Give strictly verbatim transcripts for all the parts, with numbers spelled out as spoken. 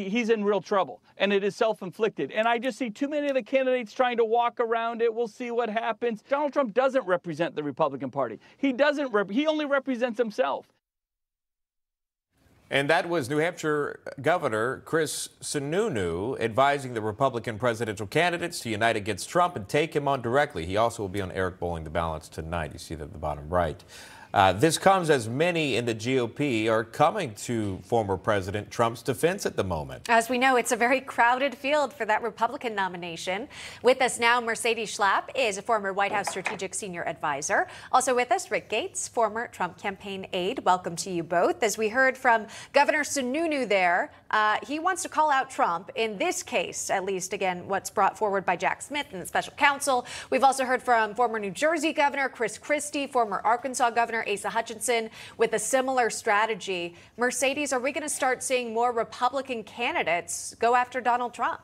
he's in real trouble, and it is self-inflicted. And I just see too many of the candidates trying to walk around it. We'll see what happens. Donald Trump doesn't represent the Republican Party. He doesn't. Rep- he only represents himself. And that was New Hampshire Governor Chris Sununu advising the Republican presidential candidates to unite against Trump and take him on directly. He also will be on Eric Bolling, The Balance, tonight. You see that at the bottom right. Uh, this comes as many in the G O P are coming to former President Trump's defense at the moment. As we know, it's a very crowded field for that Republican nomination. With us now, Mercedes Schlapp is a former White House strategic senior advisor. Also with us, Rick Gates, former Trump campaign aide. Welcome to you both. As we heard from Governor Sununu there, uh, he wants to call out Trump in this case, at least, again, what's brought forward by Jack Smith and the special counsel. We've also heard from former New Jersey Governor Chris Christie, former Arkansas Governor Asa Hutchinson with a similar strategy. Mercedes, are we going to start seeing more Republican candidates go after Donald Trump?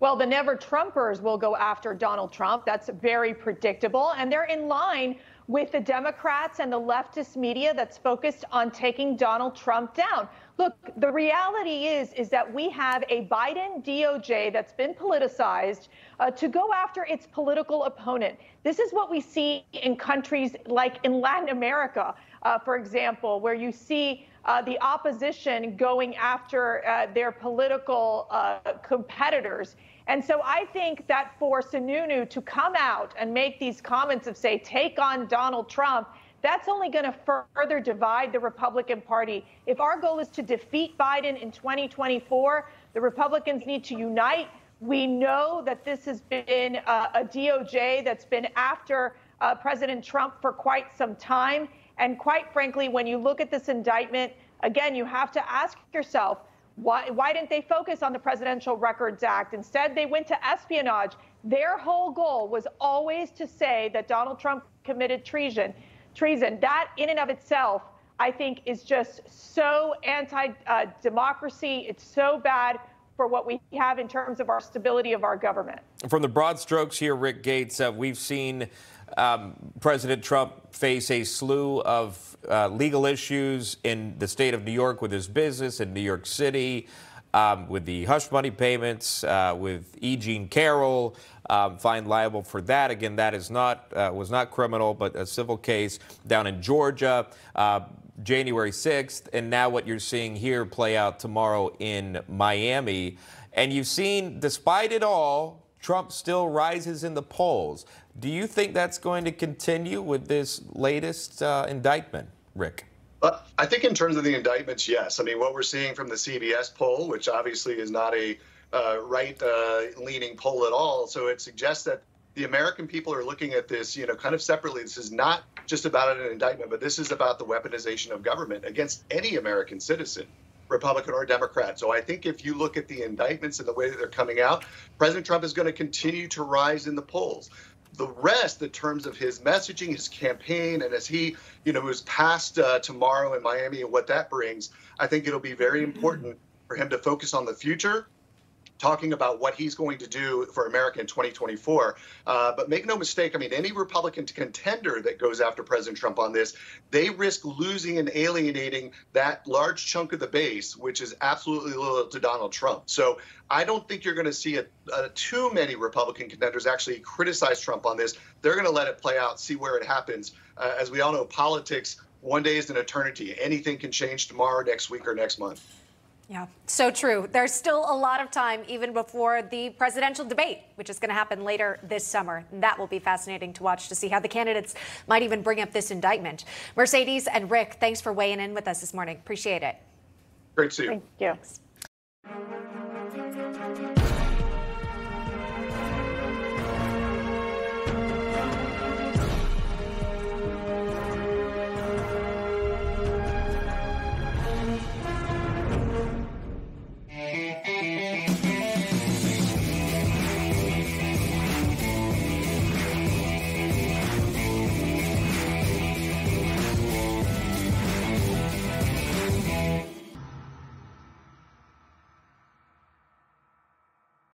Well, the Never Trumpers will go after Donald Trump. That's very predictable. And they're in line with the Democrats and the leftist media that's focused on taking Donald Trump down. Look, the reality is, is that we have a Biden D O J that's been politicized uh, to go after its political opponent. This is what we see in countries like in Latin America, uh, for example, where you see uh, the opposition going after uh, their political uh, competitors. And so I think that for Sununu to come out and make these comments of, say, take on Donald Trump, that's only going to further divide the Republican Party. If our goal is to defeat Biden in twenty twenty-four, the Republicans need to unite. We know that this has been uh, a D O J that's been after uh, President Trump for quite some time. And quite frankly, when you look at this indictment, again, you have to ask yourself, Why, why didn't they focus on the Presidential Records Act? Instead, they went to espionage. Their whole goal was always to say that Donald Trump committed treason. Treason. That in and of itself, I think, is just so anti-democracy. Uh, it's so bad for what we have in terms of our stability of our government. From the broad strokes here, Rick Gates, uh, we've seen um, President Trump face a slew of uh, legal issues in the state of New York with his business in New York City, um, with the hush money payments, uh, with E. Jean Carroll, um, fined liable for that. Again, that is not uh, was not criminal, but a civil case down in Georgia. Uh, January sixth, and now what you're seeing here play out tomorrow in Miami. And you've seen, despite it all, Trump still rises in the polls. Do you think that's going to continue with this latest uh, indictment, Rick? Uh, I think in terms of the indictments, yes. I mean, what we're seeing from the C B S poll, which obviously is not a uh, right-leaning uh, poll at all, so it suggests that the American people are looking at this, you know, kind of separately. This is not just about an indictment, but this is about the weaponization of government against any American citizen, Republican or Democrat. So I think if you look at the indictments and the way that they're coming out, President Trump is going to continue to rise in the polls. The rest, in terms of his messaging, his campaign, and as he, you know, moves past uh, tomorrow in Miami and what that brings, I think it'll be very important for him to focus on the future, talking about what he's going to do for America in twenty twenty-four. Uh, but make no mistake, I mean, any Republican contender that goes after President Trump on this, they risk losing and alienating that large chunk of the base, which is absolutely loyal to Donald Trump. So I don't think you're going to see a, a, too many Republican contenders actually criticize Trump on this. They're going to let it play out, see where it happens. Uh, as we all know, politics, one day is an eternity. Anything can change tomorrow, next week, or next month. Yeah, so true. There's still a lot of time even before the presidential debate, which is going to happen later this summer. And that will be fascinating to watch to see how the candidates might even bring up this indictment. Mercedes and Rick, thanks for weighing in with us this morning. Appreciate it. Great to see you. Thank you. Thanks.